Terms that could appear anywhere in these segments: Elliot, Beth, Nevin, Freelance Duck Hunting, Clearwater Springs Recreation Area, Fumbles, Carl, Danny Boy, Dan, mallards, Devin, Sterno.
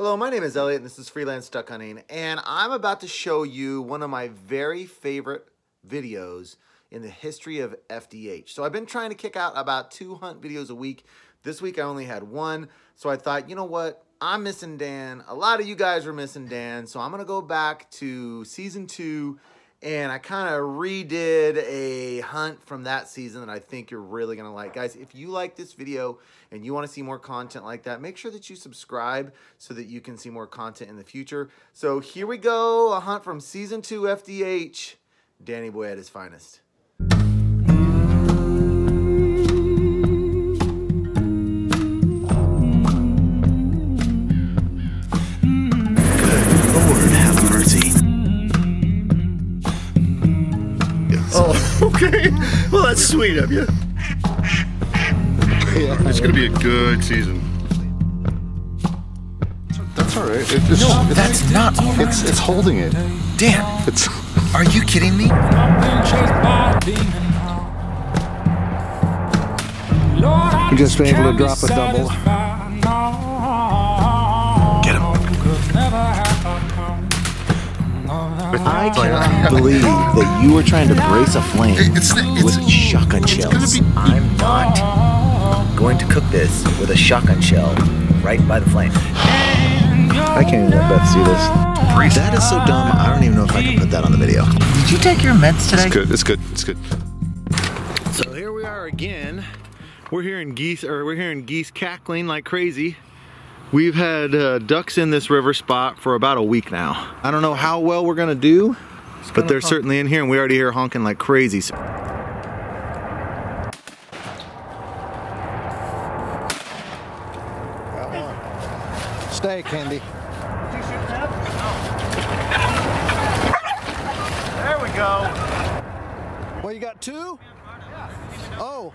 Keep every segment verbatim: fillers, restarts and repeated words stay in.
Hello, my name is Elliot and this is Freelance Duck Hunting, and I'm about to show you one of my very favorite videos in the history of F D H. So I've been trying to kick out about two hunt videos a week. This week I only had one, so I thought, you know what, I'm missing Dan. A lot of you guys were missing Dan, so I'm gonna go back to season two, and I kind of redid a hunt from that season that I think you're really gonna like. Guys, if you like this video and you wanna see more content like that, make sure that you subscribe so that you can see more content in the future. So here we go, a hunt from season two F D H, Danny Boy at his finest. Okay, well that's sweet of you. Yeah, it's gonna be a good season. That's all right. It, it's, no, it's, that's it's, not all right. It's, it's holding it. Dan, it's. Are you kidding me? You just been able to drop a double. Get him. I cannot believe that you were trying to brace a flame it's, it's, with shotgun shells. Be, I'm not going to cook this with a shotgun shell right by the flame. I can't even let Beth see this. That is so dumb, I don't even know if I can put that on the video. Did you take your meds today? It's good, it's good, it's good. So here we are again. We're hearing geese, or we're hearing geese cackling like crazy. We've had uh, ducks in this river spot for about a week now. I don't know how well we're gonna do, it's but they're honk. Certainly in here, and we already hear honking like crazy. So. Stay, Candy. There we go. Well, you got two? Oh.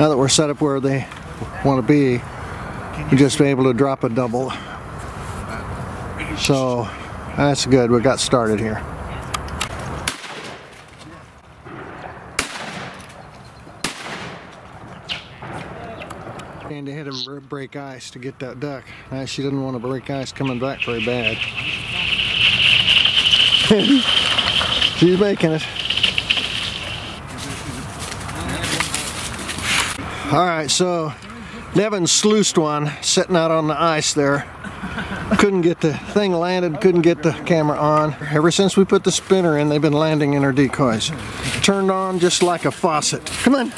Now that we're set up where they want to be, we just been able to drop a double, so that's good. We got started here. And to hit him break ice to get that duck. Now she didn't want to break ice coming back very bad. She's making it. All right, so Devin sluiced one sitting out on the ice there. Couldn't get the thing landed, couldn't get the camera on. Ever since we put the spinner in, they've been landing in our decoys. Turned on just like a faucet. Come on.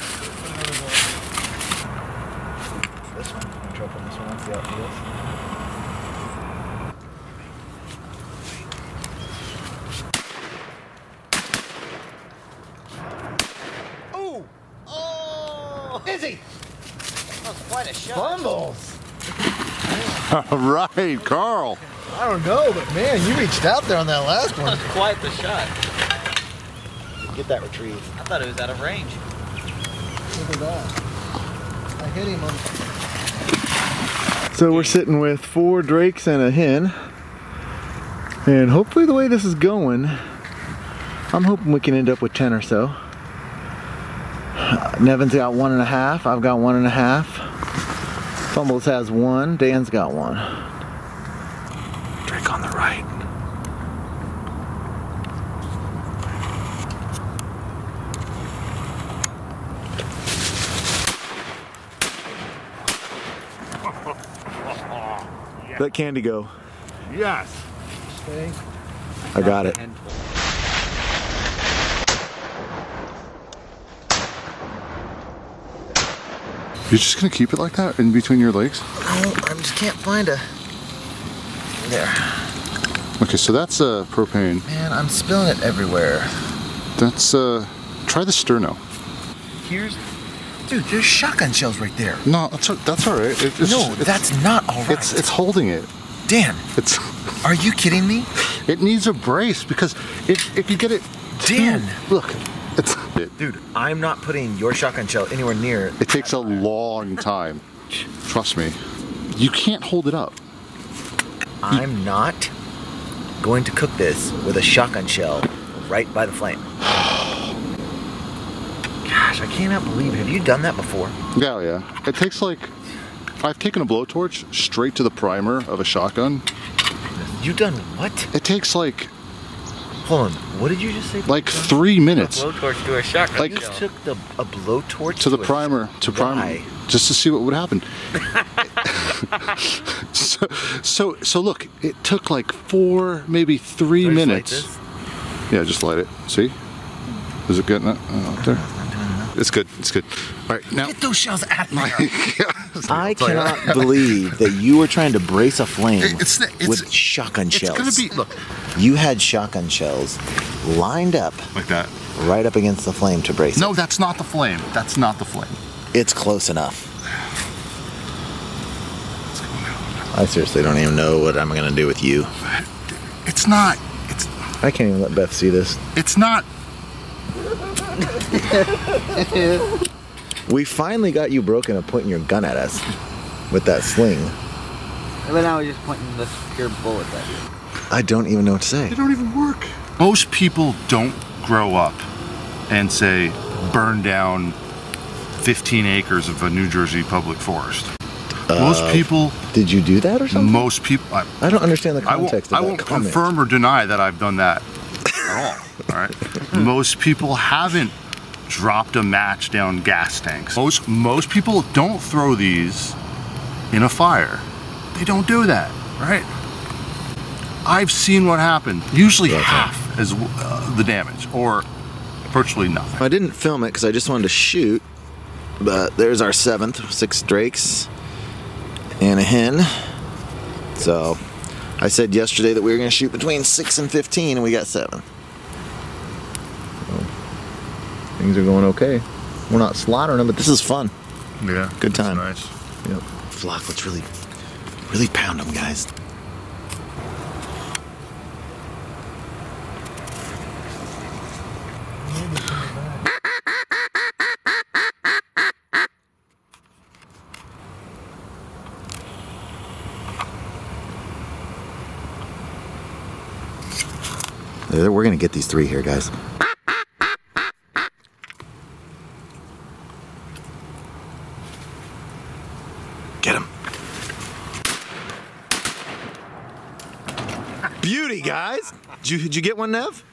Busy. That was quite a shot. Fumbles. All right, Carl. I don't know, but man, you reached out there on that last one. That was quite the shot. Get that retrieve. I thought it was out of range. Look at that. I hit him on. So we're sitting with four drakes and a hen, and hopefully the way this is going, I'm hoping we can end up with ten or so. Nevin's got one and a half, I've got one and a half, Fumbles has one, Dan's got one. Drake on the right. Yes. Let Candy go. Yes! Okay. I got it. You're just gonna keep it like that in between your legs? No, I just can't find a. There. Okay, so that's uh, propane. Man, I'm spilling it everywhere. That's uh, try the sterno. Here's, dude. There's shotgun shells right there. No, that's that's all right. It, it's, no, it's, that's not all right. It's it's holding it. Dan. It's. Are you kidding me? It needs a brace because if if you get it. Dan. Dude, look. It's it. Dude, I'm not putting your shotgun shell anywhere near. It takes a long time. Trust me. You can't hold it up. I'm not going to cook this with a shotgun shell right by the flame. Gosh, I cannot believe it. Have you done that before? Yeah, yeah. It takes like I've taken a blowtorch straight to the primer of a shotgun. You done what? It takes like... Hold on, what did you just say? Like three minutes. A blowtorch to a shotgun. Like, you just took the, a blowtorch to the primer. To primer. Just to see what would happen. so, so, so look, it took like four, maybe three minutes. Yeah, just light it. See? Is it getting it out there? It's good. It's good. All right, now get those shells at me. I cannot believe that you were trying to brace a flame it's, it's, with shotgun it's shells. It's gonna be, look. You had shotgun shells lined up like that, right up against the flame to brace. No, it. that's not the flame. That's not the flame. It's close enough. What's going on? I seriously don't even know what I'm gonna do with you. It's not. It's. I can't even let Beth see this. It's not. We finally got you broken of pointing your gun at us with that sling. But now we're just pointing this pure bullet at you. I don't even know what to say. They don't even work. Most people don't grow up and say, burn down fifteen acres of a New Jersey public forest. Uh, most people... Did you do that or something? Most people... I, I don't understand the context of that comment. I won't confirm or deny that I've done that. All right. Most people haven't dropped a match down gas tanks. Most most people don't throw these in a fire. They don't do that, right? I've seen what happened. Usually yeah, half as uh, the damage, or virtually nothing. I didn't film it because I just wanted to shoot. But there's our seventh, six drakes and a hen. So I said yesterday that we were going to shoot between six and fifteen, and we got seven. Things are going okay. We're not slaughtering them, but this is fun. Yeah. Good time. Nice. Yep. Flock, let's really, really pound them, guys. We're going to get these three here, guys. Beauty, guys! Did you, did you get one, Nev?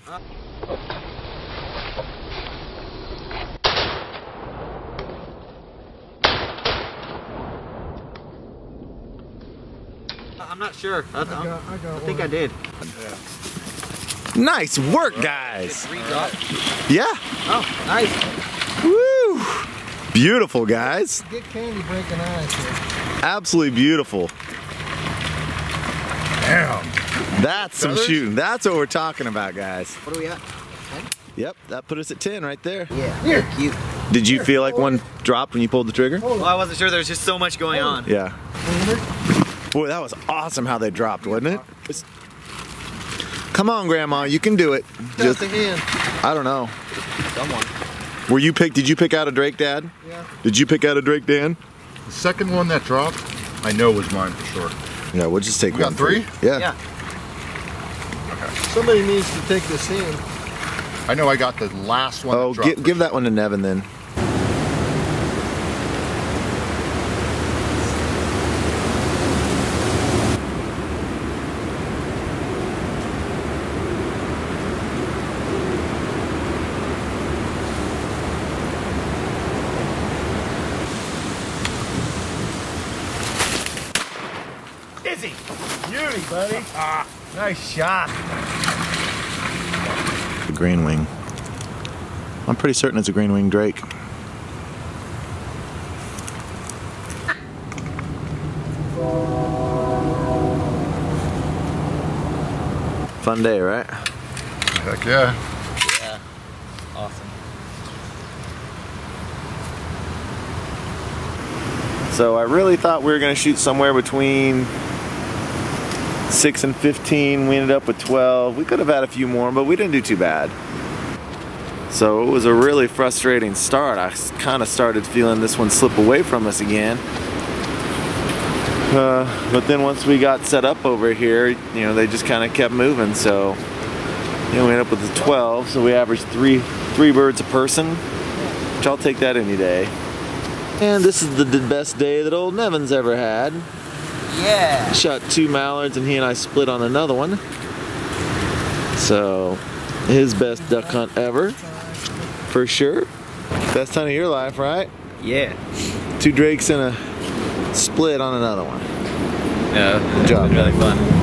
I'm not sure. I, I, got, I, got I think I did. Yeah. Nice work, guys! Yeah? Oh, nice. Woo! Beautiful, guys. Get candy breaking eyes here. Absolutely beautiful. Damn. That's some shooting. That's what we're talking about, guys. What are we at? ten? Yep, that put us at ten right there. Yeah, you're cute. Did you feel like one dropped when you pulled the trigger? Well, I wasn't sure. There was just so much going on. Yeah. Boy, that was awesome how they dropped, wasn't it? Come on, Grandma. You can do it. Just again. I don't know. Someone. Were you pick? Did you pick out a Drake, Dad? Yeah. Did you pick out a Drake, Dan? The second one that dropped, I know was mine for sure. Yeah, we'll just take we one. Got three? Three. Yeah. Yeah. Somebody needs to take this in. I know I got the last one. Oh, give, give that one to Nevin then. Dizzy! Beauty, buddy! Ah, nice shot! The green wing. I'm pretty certain it's a green wing drake. Fun day, right? Heck yeah. Yeah. Awesome. So I really thought we were going to shoot somewhere between six and fifteen, we ended up with twelve. We could have had a few more, but we didn't do too bad. So it was a really frustrating start. I kind of started feeling this one slip away from us again. Uh, but then once we got set up over here, you know, they just kind of kept moving. So, you know, we ended up with the twelve. So we averaged three, three birds a person, which I'll take that any day. And this is the best day that old Nevin's ever had. Yeah. Shot two mallards and he and I split on another one. So, his best duck hunt ever, for sure. Best hunt of your life, right? Yeah. Two drakes and a split on another one. Yeah. Good job. It's really fun.